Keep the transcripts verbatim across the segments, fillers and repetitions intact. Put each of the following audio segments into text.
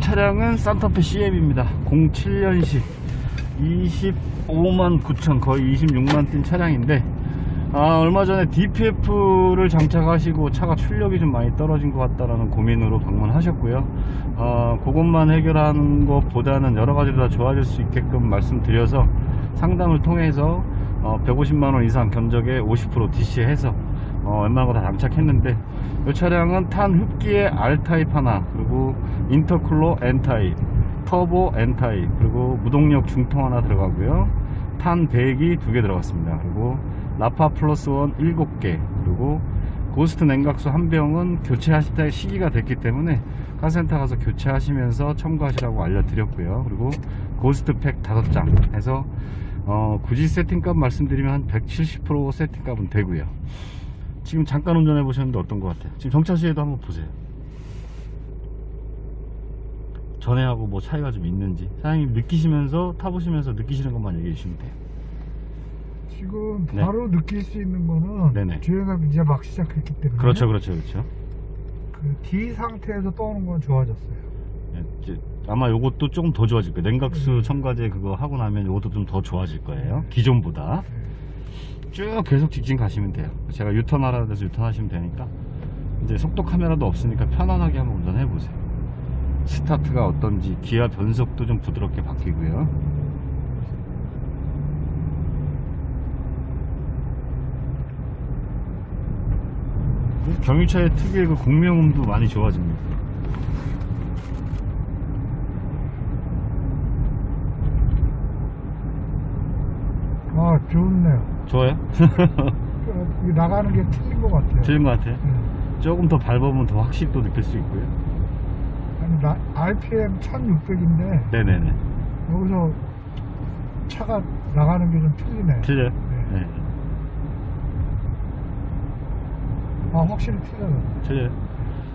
차량은 산타페 씨엠입니다. 공칠 년식 이십오만 구천, 거의 이십육만 뛴 차량인데, 아, 얼마 전에 디피에프를 장착하시고 차가 출력이 좀 많이 떨어진 것 같다라는 고민으로 방문하셨고요. 아, 그것만 해결하는 것보다는 여러 가지로 다 좋아질 수 있게끔 말씀드려서 상담을 통해서 어, 백오십만 원 이상 견적에 오십 퍼센트 디씨해서 어, 웬만한 거 다 장착했는데, 이 차량은 탄 흡기에 R타입 하나, 그리고 인터쿨러 N타입, 터보 N타입, 그리고 무동력 중통 하나 들어가고요, 탄 배기 두 개 들어갔습니다. 그리고 라파플러스원 일곱 개, 그리고 고스트 냉각수 한 병은 교체하실 때 시기가 됐기 때문에 카센터 가서 교체하시면서 첨가하시라고 알려드렸고요. 그리고 고스트 팩 다섯 장 해서 어, 굳이 세팅값 말씀드리면 한 백칠십 퍼센트 세팅값은 되고요. 지금 잠깐 운전해 보셨는데 어떤 것 같아요? 지금 정차시에도 한번 보세요. 전에하고 뭐 차이가 좀 있는지 사장님 느끼시면서, 타보시면서 느끼시는 것만 얘기해 주시면 돼요. 지금 바로 네. 느낄 수 있는 거는 네네. 주행을 이제 막 시작했기 때문에 그렇죠 그렇죠 그렇죠 그 D 상태에서 떠오는 건 좋아졌어요. 네, 아마 요것도 조금 더 좋아질 거예요. 냉각수 네. 첨가제 그거 하고 나면 요것도 좀 더 좋아질 거예요. 네. 기존보다 네. 쭉 계속 직진 가시면 돼요. 제가 유턴하라 해서 유턴하시면 되니까 이제 속도 카메라도 없으니까 편안하게 한번 운전해 보세요. 스타트가 어떤지, 기아 변속도 좀 부드럽게 바뀌고요. 경유차의 특유의 그 공명음도 많이 좋아집니다. 아, 좋네요. 좋아요? 나가는 게 틀린 것 같아요. 틀린 것 같아요? 네. 조금 더 밟으면 더 확실히 또 느낄 수 있고요. 아니, 나, 알피엠 천육백인데 네네네. 여기서 차가 나가는 게 좀 틀리네. 틀려요? 네. 네. 아, 확실히 틀려요. 틀려요.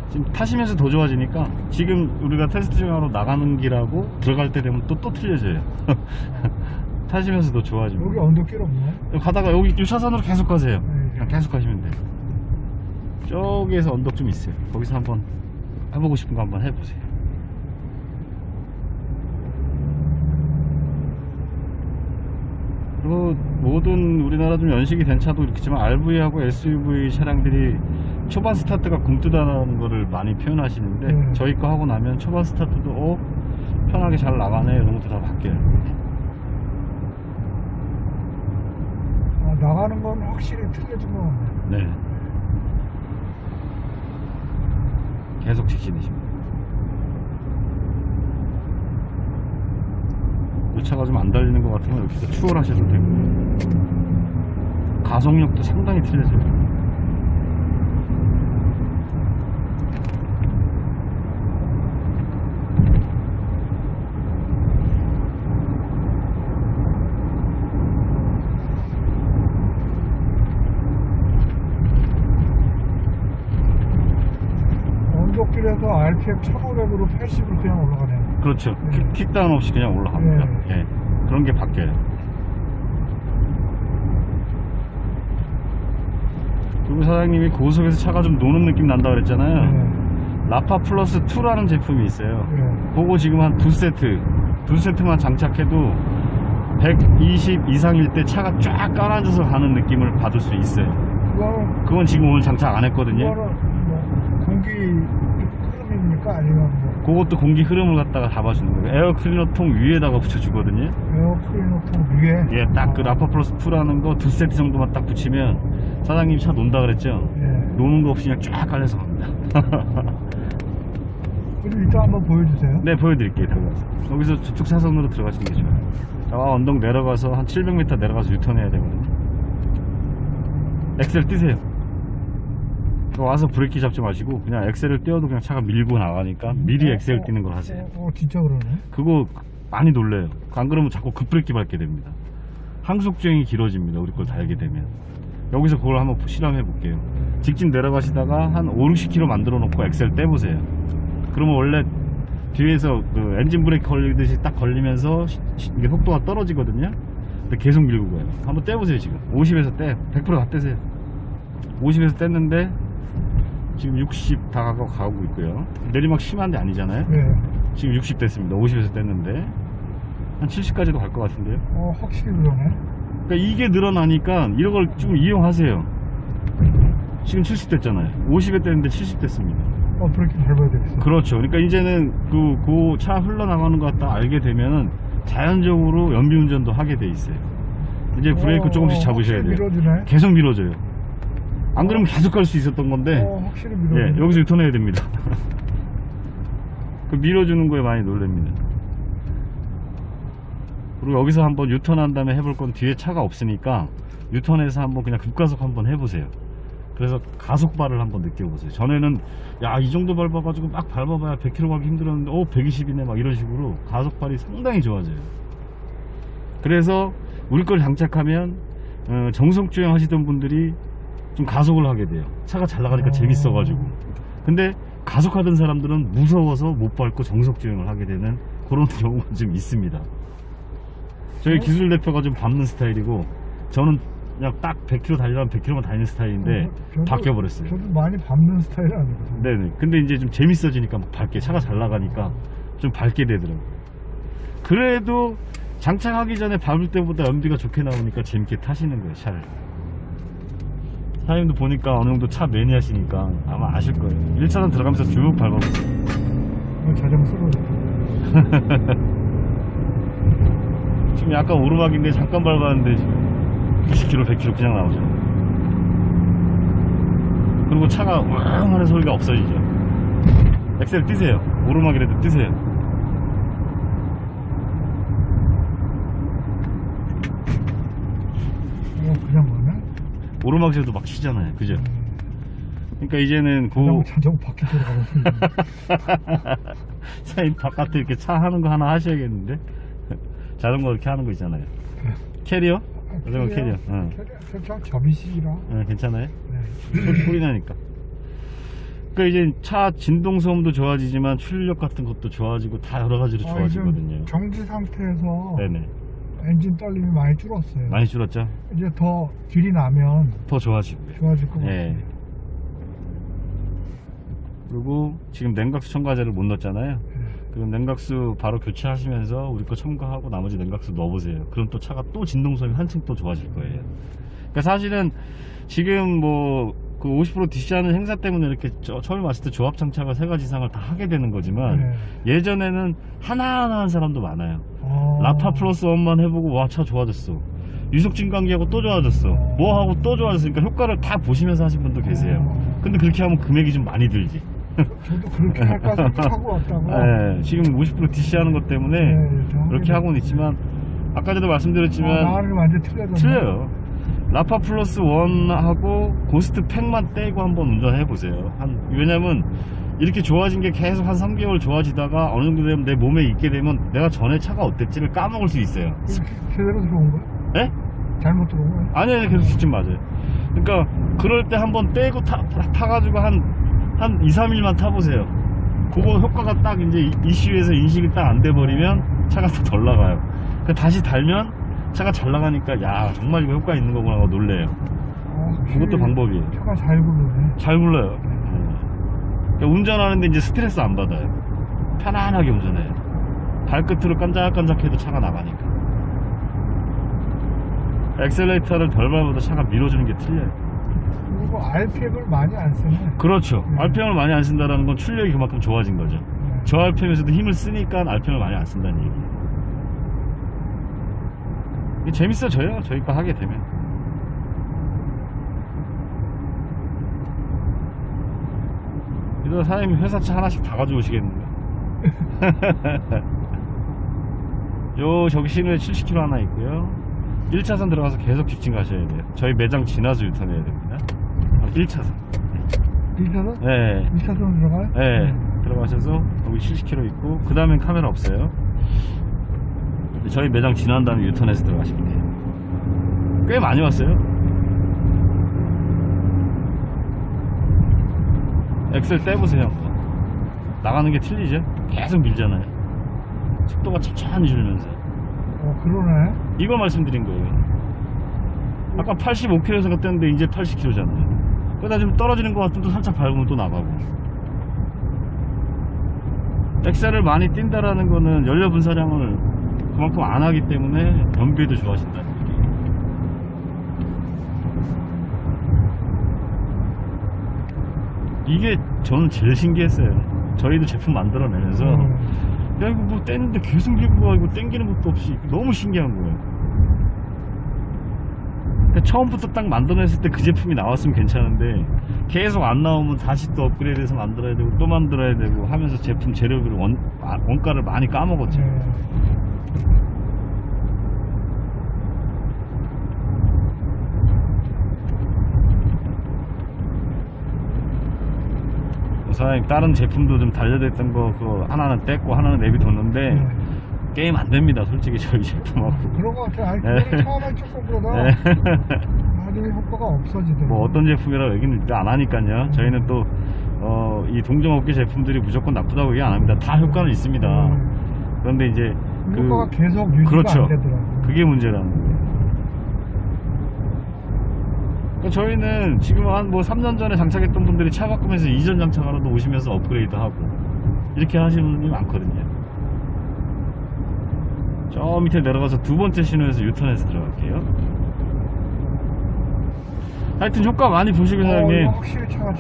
지금 타시면서 더 좋아지니까 지금 우리가 테스트 중하러 나가는 길하고 들어갈 때 되면 또, 또 틀려져요. 타시면서 더 좋아지고. 여기 언덕길 없네? 가다가 여기 이 차선으로 계속 가세요. 네. 그냥 계속 가시면 돼요. 저기에서 언덕 좀 있어요. 거기서 한번 해보고 싶은 거 한번 해보세요. 그리고 모든 우리나라 좀 연식이 된 차도 있겠지만 알브이하고 에스유브이 차량들이 초반 스타트가 굼뜨다라는 거를 많이 표현하시는데 네. 저희 거 하고 나면 초반 스타트도 어? 편하게 잘 나가네 이런 것도 다 바뀌어요. 나가는 건 확실히 틀려진 것 같네요. 네. 계속 직진이십니다. 이 차가 좀 안 달리는 것 같으면 여기서 추월하셔도 되고요. 가속력도 상당히 틀려져요. 길에서 알피엠 천오백으로 팔십으로 그냥 올라가네요. 그렇죠. 네. 킥다운 없이 그냥 올라갑니다. 네. 예. 그런 게 바뀌어요. 그리고 사장님이 고속에서 차가 좀 노는 느낌 난다고 그랬잖아요. 네. 라파 플러스 이라는 제품이 있어요. 네. 그거 지금 한 두 세트, 두 세트만 장착해도 백이십 이상일 때 차가 쫙 깔아줘서 가는 느낌을 받을 수 있어요. 그건, 그건 지금 오늘 장착 안 했거든요. 뭐 공기 흐름입니까? 아니면 뭐? 그것도 공기 흐름을 갖다가 잡아주는 거예요. 에어 클리너통 위에다가 붙여주거든요. 에어 클리너통 위에? 예, 딱 그 라파플러스 이라는 거 두 세트 정도만 딱 붙이면 사장님 차 논다 그랬죠? 예. 노는 거 없이 그냥 쫙 깔려서 갑니다. 그럼 일단 한번 보여주세요. 네, 보여드릴게요. 들어가서. 여기서 저쪽 사선으로 들어가시는 게 좋아요. 아, 언덕 내려가서 한 칠백 미터 내려가서 유턴해야 되거든요. 엑셀 뜨세요. 와서 브레이크 잡지 마시고 그냥 엑셀을 떼어도 그냥 차가 밀고 나가니까 미리 엑셀을 뛰는 걸 하세요. 어, 진짜 그러네. 그거 많이 놀래요. 안 그러면 자꾸 급브레이크 밟게 됩니다. 항속주행이 길어집니다. 우리 걸 달게 되면. 여기서 그걸 한번 실험해 볼게요. 직진 내려가시다가 한 오륙십 킬로미터 만들어 놓고 엑셀 떼보세요. 그러면 원래 뒤에서 그 엔진 브레이크 걸리듯이 딱 걸리면서 이게 속도가 떨어지거든요. 근데 계속 밀고 가요. 한번 떼보세요. 지금 오십에서 떼, 백 퍼센트 다 떼세요. 오십에서 뗐는데 지금 육십 다 가고 있고요. 내리막 심한 데 아니잖아요. 네. 지금 육십 됐습니다. 오십에서 뗐는데 한 칠십까지도 갈 것 같은데요. 어, 확실히 그러네. 그러니까 이게 늘어나니까 이런 걸 좀 이용하세요. 지금 칠십 됐잖아요. 오십에 뗐는데 칠십 됐습니다. 어, 브레이크 밟아야 되겠어요. 그렇죠. 그러니까 이제는 그, 그 차 흘러나가는 것 같다 알게 되면은 자연적으로 연비운전도 하게 돼 있어요. 이제 브레이크 오, 조금씩 잡으셔야 돼요. 밀어주네. 계속 밀어줘요. 안 그러면 계속 갈 수 있었던 건데. 어, 확실히 밀어줘요. 예, 여기서 유턴해야 됩니다. 그 밀어주는 거에 많이 놀랍니다. 그리고 여기서 한번 유턴한 다음에 해볼 건 뒤에 차가 없으니까 유턴해서 한번 그냥 급가속 한번 해보세요. 그래서 가속발을 한번 느껴보세요. 전에는 야, 이 정도 밟아가지고 막 밟아봐야 백 킬로미터 가기 힘들었는데 오, 백이십이네 막 이런 식으로 가속발이 상당히 좋아져요. 그래서 우리 걸 장착하면 어, 정속주행 하시던 분들이 좀 가속을 하게 돼요. 차가 잘 나가니까 재밌어가지고. 근데 가속하던 사람들은 무서워서 못 밟고 정속주행을 하게 되는 그런 경우가 좀 있습니다. 저희 기술 대표가 좀 밟는 스타일이고, 저는 그냥 딱 백 킬로미터 달리면 백 킬로미터만 달리는 스타일인데 저도, 바뀌어버렸어요. 저도 많이 밟는 스타일은 아니거든요. 네네. 근데 이제 좀 재밌어지니까 막 밟게, 차가 잘 나가니까 좀 밟게 되더라고요. 그래도 장착하기 전에 밟을 때보다 연비가 좋게 나오니까 재밌게 타시는 거예요, 차를. 사장님도 보니까 어느 정도 차 매니아시니까 아마 아실 거예요. 일 차선 들어가면서 쭉 밟아보세요. 자전거 쓰러졌어요. 지금 약간 오르막인데 잠깐 밟았는데 지금 육십 킬로미터, 백 킬로미터 그냥 나오죠. 그리고 차가 왕 하는 소리가 없어지죠. 엑셀 뛰세요. 오르막이라도 뛰세요. 어, 그냥 뭐냐? 오르막에서도 막 치잖아요. 그죠? 그러니까 이제는 그 자전거 바퀴 돌아가고 차인 바깥에 이렇게 차 하는 거 하나 하셔야겠는데. 자전거 이렇게 하는 거 있잖아요. 캐리어? 그러면 캐리어. 어. 캐리어 점이식이라. 네, 괜찮아요? 네. 소리 나니까. 그러니까 이제 차 진동 소음도 좋아지지만 출력 같은 것도 좋아지고 다 여러 가지로 아, 좋아지거든요. 정지 상태에서 네네. 엔진 떨림이 많이 줄었어요. 많이 줄었죠. 이제 더 길이 나면 더 좋아지고요. 좋아질 것 네. 같아요. 그리고 지금 냉각수 첨가제를 못 넣었잖아요. 네. 그럼 냉각수 바로 교체하시면서 우리 거 첨가하고 나머지 냉각수 넣어보세요. 그럼 또 차가 또 진동성이 한층 또 좋아질 거예요. 그러니까 사실은 지금 뭐 그 오십 퍼센트 디씨하는 행사 때문에 이렇게 저, 처음에 왔을 때 조합 장착을 세 가지 이상을 다 하게 되는 거지만 네. 예전에는 하나하나 한 사람도 많아요. 아... 라파플러스원만 해보고 와, 차 좋아졌어. 유속 증강기하고 또 좋아졌어. 뭐하고 또 좋아졌으니까 효과를 다 보시면서 하신 분도 계세요. 근데 그렇게 하면 금액이 좀 많이 들지. 저도 그렇게 할까 생각하고 왔다고. 네, 지금 오십 퍼센트 디씨 하는 것 때문에 네, 그렇게 하고는 있지만 아까 전에도 말씀드렸지만 아, 완전 틀려요. 라파플러스원하고 고스트팩만 떼고 한번 운전해보세요. 한, 왜냐면 이렇게 좋아진 게 계속 한 삼 개월 좋아지다가 어느 정도 되면 내 몸에 있게 되면 내가 전에 차가 어땠지를 까먹을 수 있어요. 제대로 들어온 거야? 네? 잘못 들어온 거야? 아니요, 아니, 계속 지침 맞아요. 그러니까 그럴 때 한번 떼고 타, 타, 타가지고 한 한 이, 삼 일만 타보세요. 그거 효과가 딱 이제 이슈에서 인식이 딱 안 돼버리면 차가 또 덜 나가요. 그러니까 다시 달면 차가 잘 나가니까 야, 정말 이거 효과 있는 거구나 하고 놀래요. 아, 그것도 방법이에요. 차가 잘 굴러요. 잘 굴러요. 그러니까 운전하는데 이제 스트레스 안 받아요. 편안하게 운전해요. 발끝으로 깐작깐작해도 차가 나가니까. 엑셀레이터를 덜 밟아도 차가 밀어주는 게 틀려요. 그리고 알피엠을 많이 안 쓰네. 그렇죠. 네. 알피엠을 많이 안 쓴다는 건 출력이 그만큼 좋아진 거죠. 네. 저 알피엠에서도 힘을 쓰니까 알피엠을 많이 안 쓴다는 얘기예요. 재밌어져요, 저희 거 하게 되면. 이러다 사장님이 회사차 하나씩 다 가져오시겠는데. 요 저기 시내 칠십 킬로미터 하나 있고요. 일 차선 들어가서 계속 직진 가셔야 돼요. 저희 매장 지나서 유턴해야 됩니다. 일 차선. 일 차선? 네. 일 차선 들어가요? 네. 네. 들어가셔서 거기 칠십 킬로미터 있고, 그 다음엔 카메라 없어요. 저희 매장 지난 다음에 유턴해서 들어가시면 돼요. 꽤 많이 왔어요. 엑셀 떼보세요. 나가는 게 틀리죠? 계속 밀잖아요. 속도가 천천히 줄면서. 어, 그러네. 이거 말씀드린 거예요. 아까 팔십오 킬로미터에서 뗐는데 이제 팔십 킬로미터잖아요. 그러다 좀 떨어지는 것 같으면 또 살짝 밟으면 또 나가고. 엑셀을 많이 뛴다라는 거는 연료 분사량을 그만큼 안 하기 때문에 연비도 좋아진다. 이게 저는 제일 신기했어요. 저희도 제품 만들어내면서 음. 야 이거 뭐 뗐는데 계속 밀고 가, 이거 땡기는 것도 없이 너무 신기한 거예요. 그러니까 처음부터 딱 만들어냈을 때 그 제품이 나왔으면 괜찮은데 계속 안 나오면 다시 또 업그레이드해서 만들어야 되고 또 만들어야 되고 하면서 제품 재료비를 원, 원가를 많이 까먹었죠. 음. 사장님 다른 제품도 좀 단련됐던 거 그거 하나는 뗐고 하나는 내비뒀는데 네. 게임 안 됩니다 솔직히 저희 제품하고. 그런 거 같아요. 아니 네. 처음에 조금 그러다 네. 나중에 효과가 없어지더라고요. 뭐 어떤 제품이라고 얘기는 안 하니까요. 네. 저희는 또 어, 이 동종업계 제품들이 무조건 나쁘다고 얘기 안 합니다. 다 효과는 있습니다. 네. 그런데 이제 그, 효과가 계속 유지가 그렇죠. 안 되더라고요. 그게 문제라는 거예요. 저희는 지금 한 뭐 삼 년 전에 장착했던 분들이 차 바꾸면서 이전 장착하러도 오시면서 업그레이드 하고 이렇게 하시는 분들이 많거든요. 저 밑에 내려가서 두 번째 신호에서 유턴해서 들어갈게요. 하여튼 효과 많이 보시고 사장님. 어, 확실히 차가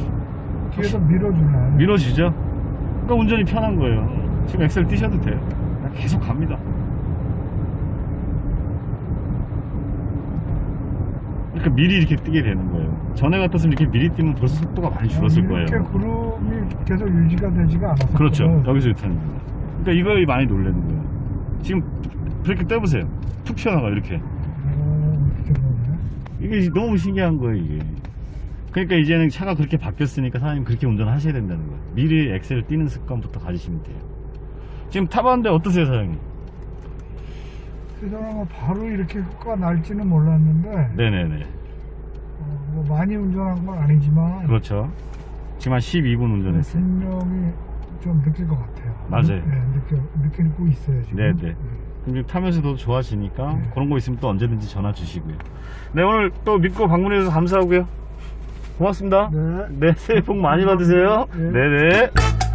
뒤에서 밀어주네. 밀어주죠. 그러니까 운전이 편한 거예요. 지금 엑셀 뛰셔도 돼요. 계속 갑니다. 그러니까 미리 이렇게 뛰게 되는 거예요. 전에 같았으면 이렇게 미리 뛰면 벌써 속도가 많이 줄었을 거예요. 이렇게 구름이 계속 유지가 되지가 않았어요. 그렇죠. 여기서 유턴입니다. 그러니까 이거에 많이 놀라는 거예요. 지금 그렇게 떼보세요. 툭 튀어나가 이렇게. 어, 이게 너무 신기한 거예요 이게. 그러니까 이제는 차가 그렇게 바뀌었으니까 사장님 그렇게 운전하셔야 된다는 거예요. 미리 엑셀 뛰는 습관부터 가지시면 돼요. 지금 타봤는데 어떠세요 사장님? 그전에 바로 이렇게 효과가 날지는 몰랐는데 네네네 어, 뭐 많이 운전한 건 아니지만 그렇죠. 지금 한 십이 분 운전했어요. 분명히 좀 느낄 것 같아요. 맞아요. 네, 느껴, 느끼고 있어요 지금. 네네 네. 그럼 타면서도 좋아지니까 네. 그런 거 있으면 또 언제든지 전화 주시고요. 네 오늘 또 믿고 방문해주셔서 감사하고요. 고맙습니다. 네, 네 새해 복 많이 받으세요. 네. 네네